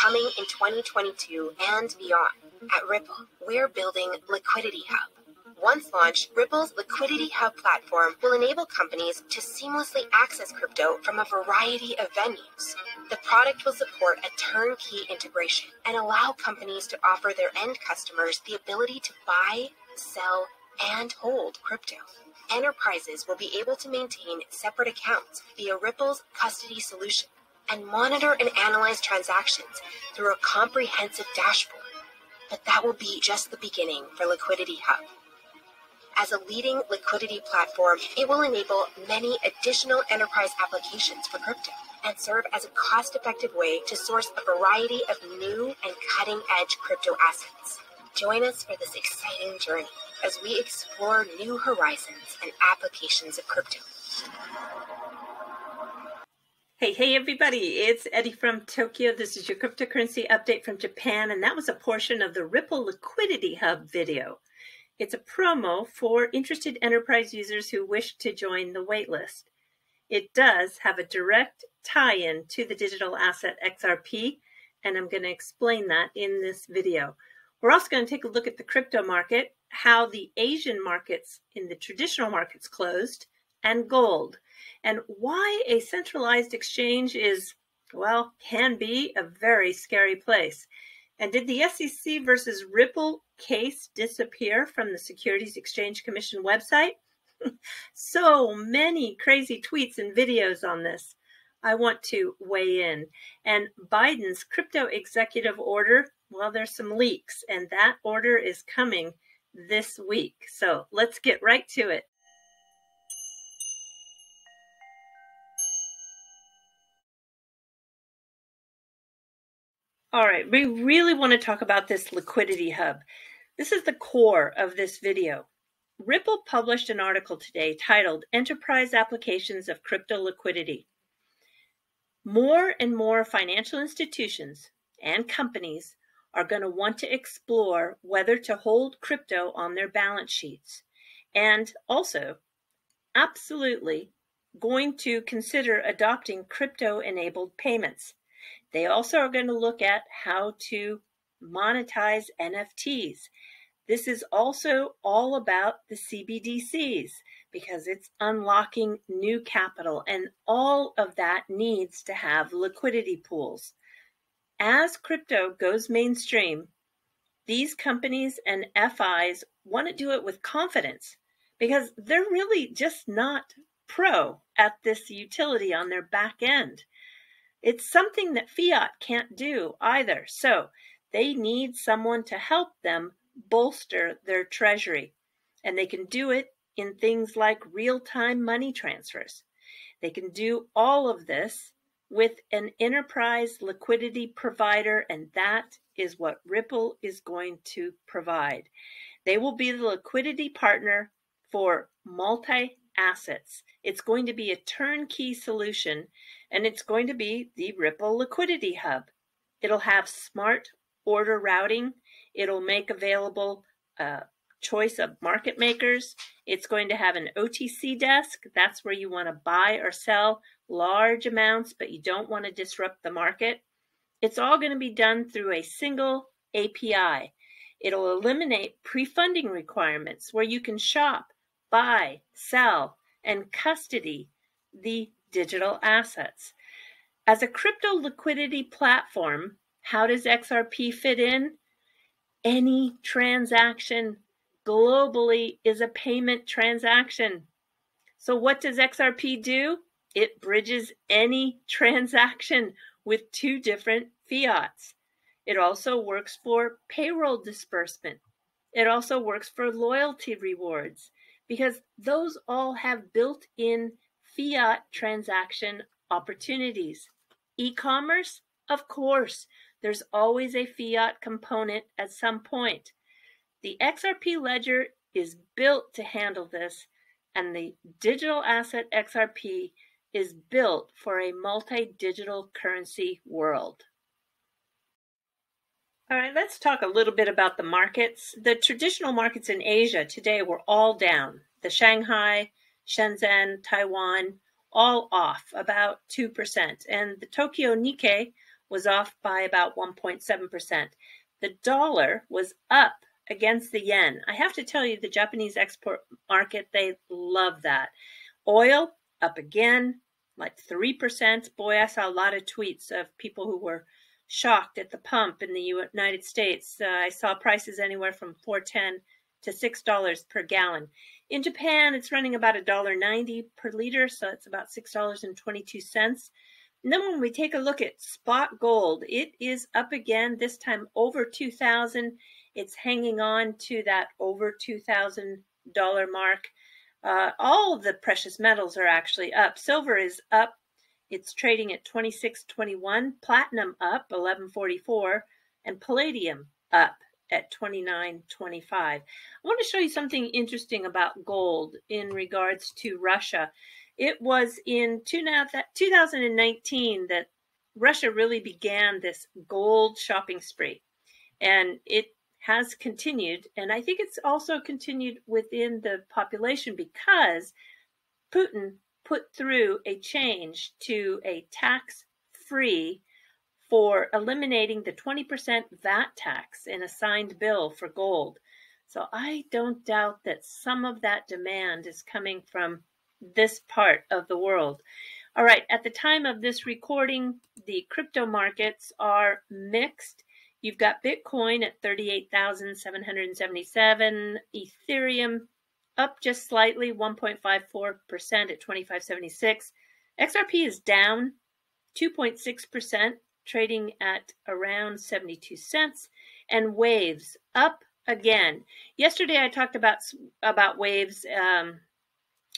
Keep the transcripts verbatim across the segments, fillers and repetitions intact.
coming in twenty twenty-two and beyond. At Ripple, we're building Liquidity Hub. Once launched, Ripple's Liquidity Hub platform will enable companies to seamlessly access crypto from a variety of venues. The product will support a turnkey integration and allow companies to offer their end customers the ability to buy, sell, and hold crypto. Enterprises will be able to maintain separate accounts via Ripple's custody solution and monitor and analyze transactions through a comprehensive dashboard. But that will be just the beginning for Liquidity Hub. As a leading liquidity platform, it will enable many additional enterprise applications for crypto and serve as a cost-effective way to source a variety of new and cutting-edge crypto assets. Join us for this exciting journey as we explore new horizons and applications of crypto. Hey, hey, everybody. It's Eddie from Tokyo. This is your cryptocurrency update from Japan, and that was a portion of the Ripple Liquidity Hub video. It's a promo for interested enterprise users who wish to join the waitlist. It does have a direct tie-in to the digital asset X R P, and I'm going to explain that in this video. We're also going to take a look at the crypto market, how the Asian markets in the traditional markets closed, and gold, and why a centralized exchange is, well, can be a very scary place. And did the S E C versus Ripple case disappear from the Securities Exchange Commission website? So many crazy tweets and videos on this. I want to weigh in. And Biden's crypto executive order, well, there's some leaks, and that order is coming this week. So let's get right to it. All right, we really want to talk about this Liquidity Hub. This is the core of this video. Ripple published an article today titled Enterprise Applications of Crypto Liquidity. More and more financial institutions and companies are going to want to explore whether to hold crypto on their balance sheets, and also absolutely going to consider adopting crypto-enabled payments. They also are going to look at how to monetize N F Ts. This is also all about the C B D Cs because it's unlocking new capital, and all of that needs to have liquidity pools. As crypto goes mainstream, these companies and F Is want to do it with confidence because they're really just not pro at this utility on their back end. It's something that fiat can't do either, so they need someone to help them bolster their treasury, and they can do it in things like real-time money transfers. They can do all of this with an enterprise liquidity provider, and that is what Ripple is going to provide. They will be the liquidity partner for multi assets. It's going to be a turnkey solution, and it's going to be the Ripple Liquidity Hub. It'll have smart order routing. It'll make available a choice of market makers. It's going to have an O T C desk. That's where you want to buy or sell large amounts, but you don't want to disrupt the market. It's all going to be done through a single A P I. It'll eliminate pre-funding requirements where you can shop, buy, sell, and custody the digital assets. As a crypto liquidity platform, how does X R P fit in? Any transaction globally is a payment transaction. So what does X R P do? It bridges any transaction with two different fiats. It also works for payroll disbursement. It also works for loyalty rewards, because those all have built-in fiat transaction opportunities. E-commerce, of course, there's always a fiat component at some point. The X R P Ledger is built to handle this, and the digital asset X R P is built for a multi-digital currency world. All right, let's talk a little bit about the markets. The traditional markets in Asia today were all down. The Shanghai, Shenzhen, Taiwan, all off about two percent. And the Tokyo Nikkei was off by about one point seven percent. The dollar was up against the yen. I have to tell you, the Japanese export market, they love that. Oil up again, like three percent. Boy, I saw a lot of tweets of people who were shocked at the pump in the United States. Uh, I saw prices anywhere from four dollars and ten cents to six dollars per gallon. In Japan, it's running about one dollar ninety per liter, so it's about six dollars and twenty-two cents. And then when we take a look at spot gold, it is up again, this time over two thousand. It's hanging on to that over two thousand dollar mark. Uh, all of the precious metals are actually up. Silver is up. It's trading at twenty-six twenty-one. Platinum up eleven forty-four, and palladium up at twenty-nine twenty-five. I want to show you something interesting about gold in regards to Russia. It was in two thousand nineteen that Russia really began this gold shopping spree, and it has continued. And I think it's also continued within the population because Putin put through a change to a tax-free for eliminating the twenty percent V A T tax in a signed bill for gold. So I don't doubt that some of that demand is coming from this part of the world. All right, at the time of this recording, the crypto markets are mixed. You've got Bitcoin at thirty-eight thousand seven hundred seventy-seven, Ethereum up just slightly, one point five four percent at twenty-five seventy-six. X R P is down two point six percent, trading at around seventy-two cents, and Waves up again. Yesterday I talked about about Waves um,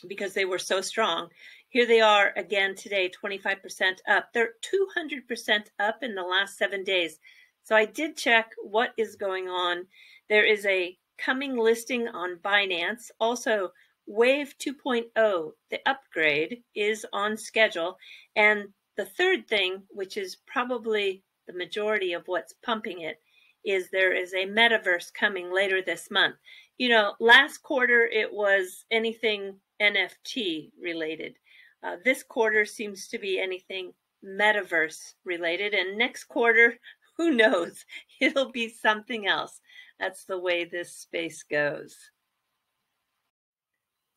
because they were so strong. Here they are again today, twenty-five percent up. They're two hundred percent up in the last seven days. So I did check what is going on. There is a coming listing on Binance. Also, Wave two point oh, the upgrade, is on schedule. And the third thing, which is probably the majority of what's pumping it, is there is a metaverse coming later this month. You know, last quarter it was anything N F T related. Uh, this quarter seems to be anything metaverse related. And next quarter, who knows? It'll be something else. That's the way this space goes.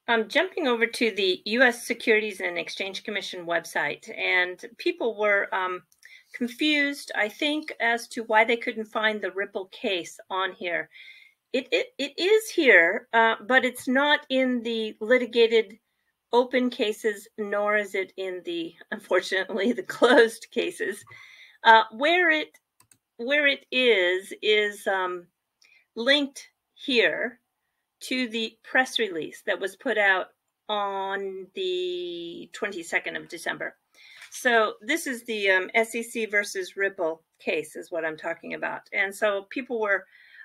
I'm jumping over to the U S Securities and Exchange Commission website, and people were um, confused, I think, as to why they couldn't find the Ripple case on here. It, it, it is here, uh, but it's not in the litigated open cases, nor is it in the, unfortunately, the closed cases. Uh, where it where it is is um, linked here to the press release that was put out on the twenty-second of December. So this is the um, S E C versus Ripple case is what I'm talking about. And so people were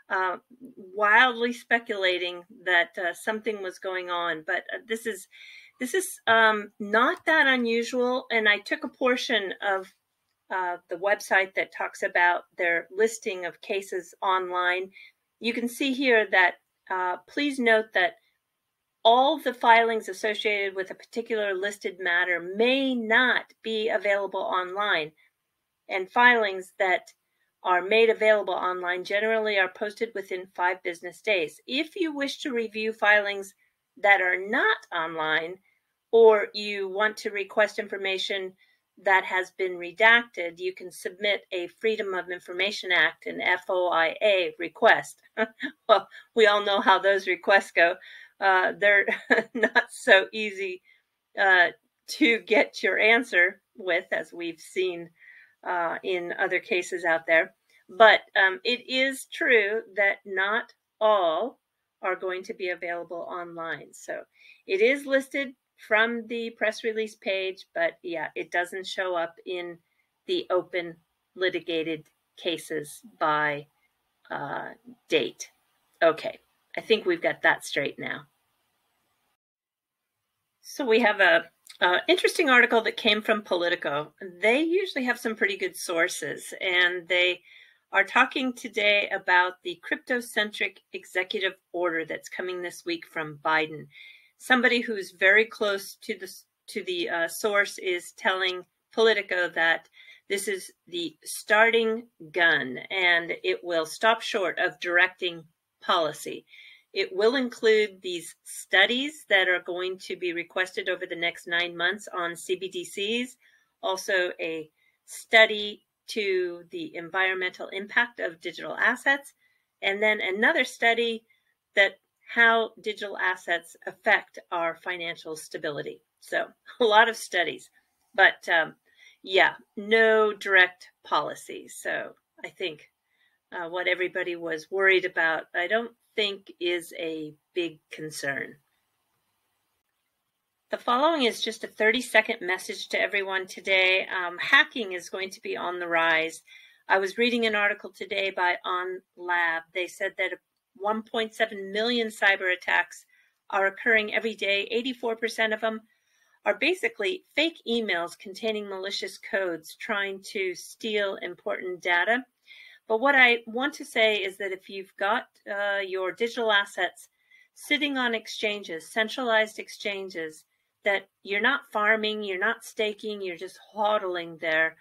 uh, wildly speculating that uh, something was going on, but uh, this is this is um, not that unusual. And I took a portion of Uh, the website that talks about their listing of cases online. You can see here that uh, please note that all the filings associated with a particular listed matter may not be available online, and filings that are made available online generally are posted within five business days. If you wish to review filings that are not online, or you want to request information that has been redacted, you can submit a Freedom of Information Act, an F O I A request. Well, we all know how those requests go. Uh, they're not so easy uh, to get your answer with, as we've seen uh, in other cases out there. But um, it is true that not all are going to be available online. So it is listed from the press release page, but yeah, it doesn't show up in the open litigated cases by uh, date. Okay, I think we've got that straight now. So we have a, a interesting article that came from Politico. They usually have some pretty good sources, and they are talking today about the crypto-centric executive order that's coming this week from Biden. Somebody who's very close to the, to the uh, source is telling Politico that This is the starting gun, and it will stop short of directing policy. It will include these studies that are going to be requested over the next nine months on C B D Cs, also a study to the environmental impact of digital assets, and then another study that how digital assets affect our financial stability. So a lot of studies, but um, yeah, no direct policy. So I think uh, what everybody was worried about, I don't think is a big concern. The following is just a thirty second message to everyone today. Um, hacking is going to be on the rise. I was reading an article today by On Lab. They said that one point seven million cyber attacks are occurring every day. eighty-four percent of them are basically fake emails containing malicious codes trying to steal important data. But what I want to say is that if you've got uh, your digital assets sitting on exchanges, centralized exchanges, that you're not farming, you're not staking, you're just hodling there,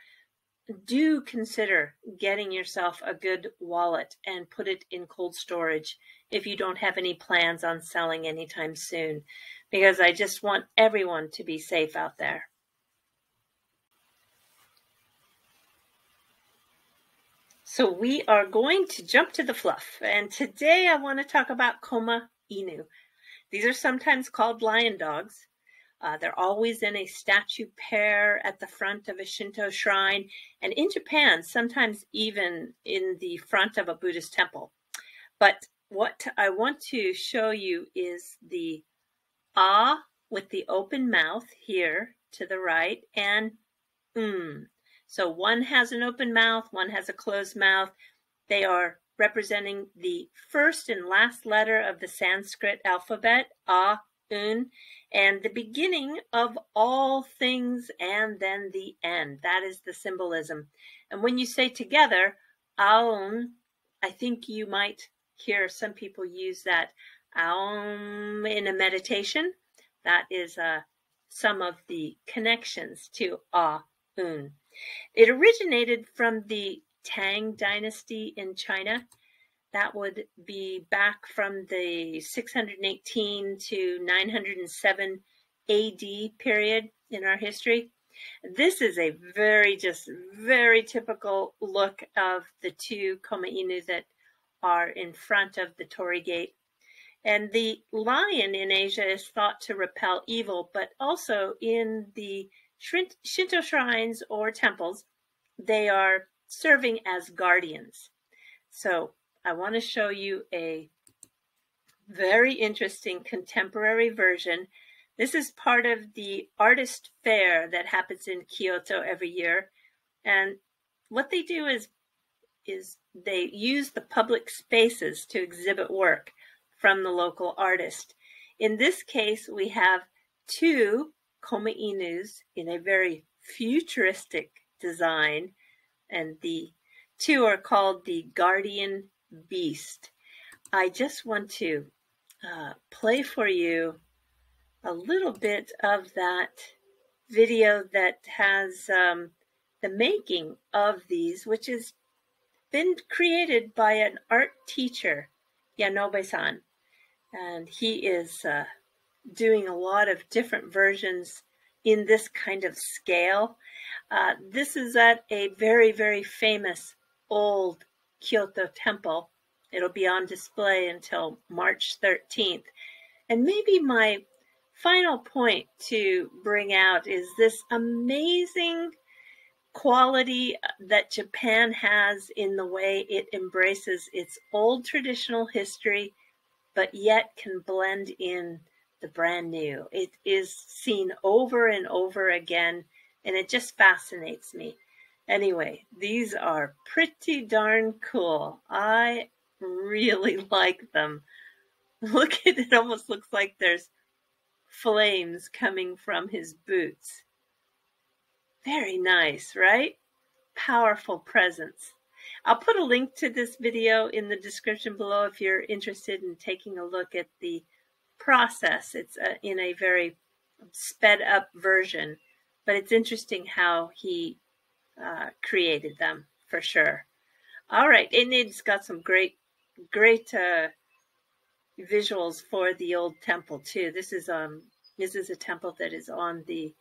do consider getting yourself a good wallet and put it in cold storage if you don't have any plans on selling anytime soon, because I just want everyone to be safe out there. So we are going to jump to the fluff, and today I want to talk about Komainu. These are sometimes called lion dogs. Uh, they're always in a statue pair at the front of a Shinto shrine, and in Japan, sometimes even in the front of a Buddhist temple. But what I want to show you is the ah with the open mouth here to the right, and mm. So one has an open mouth, one has a closed mouth. They are representing the first and last letter of the Sanskrit alphabet, ah, un, and the beginning of all things, and then the end. That is the symbolism. And when you say together, Aum, I think you might hear some people use that Aum in a meditation. That is uh, some of the connections to ah, un. It originated from the Tang Dynasty in China. That would be back from the six hundred eighteen to nine hundred seven A D period in our history. This is a very, just very typical look of the two Komainu that are in front of the torii gate. And the lion in Asia is thought to repel evil, but also in the Shinto shrines or temples, they are serving as guardians. So I want to show you a very interesting contemporary version. This is part of the artist fair that happens in Kyoto every year. And what they do is, is they use the public spaces to exhibit work from the local artist. In this case, we have two Komainu's in a very futuristic design, and the two are called the Guardian Beast. I just want to uh, play for you a little bit of that video that has um, the making of these, which has been created by an art teacher, Yanobe-san, and he is uh, doing a lot of different versions in this kind of scale. Uh, this is at a very, very famous old Kyoto temple. It'll be on display until March thirteenth. And maybe my final point to bring out is this amazing quality that Japan has in the way it embraces its old traditional history, but yet can blend in the brand new. It is seen over and over again, and it just fascinates me. Anyway, these are pretty darn cool. I really like them. Look at it, it almost looks like there's flames coming from his boots. Very nice, right? Powerful presence. I'll put a link to this video in the description below if you're interested in taking a look at the process. It's a, in a very sped up version, but it's interesting how he uh, created them for sure. All right, and it's got some great, great uh, visuals for the old temple too. This is um, this is a temple that is on the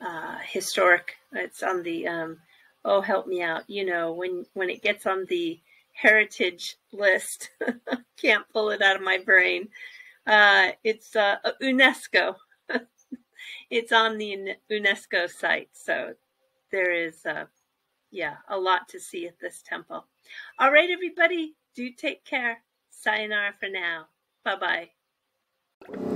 uh, historic. It's on the um, oh, help me out. You know, when when it gets on the heritage list, can't pull it out of my brain. Uh, it's uh, UNESCO. It's on the UNESCO site, so there is, uh, yeah, a lot to see at this temple. All right, everybody, do take care. Sayonara for now. Bye-bye.